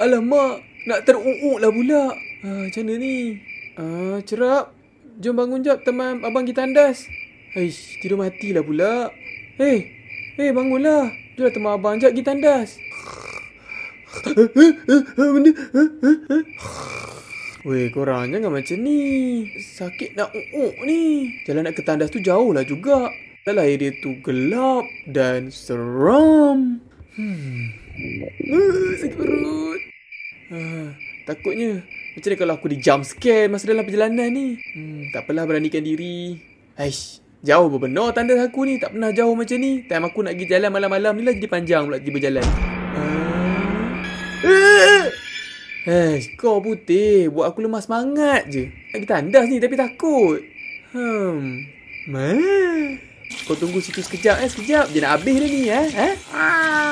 Alamak, nak teruuk lah pula. Macam mana ni? Cerap, jom bangun jap teman abang kita tandas. Eish, tidur matilah pula. Hei, bangunlah. Jomlah teman abang jap kita tandas. Weh, korang jangan macam ni. Sakit nak uuk ni. Jalan nak ke tandas tu jauh lah juga. Dalam area tu gelap dan seram. Sakit perut. Takutnya macam ni kalau aku di jump scare masa dalam perjalanan ni. Takpelah, beranikan diri. Aish, jauh berbenar tandas aku ni. Tak pernah jauh macam ni. Time aku nak pergi jalan malam-malam ni lah jadi panjang pula tiba berjalan. Kau putih, buat aku lemah semangat je. Nak kita tandas ni tapi takut. Kau tunggu situ sekejap je, nak habis dah ni.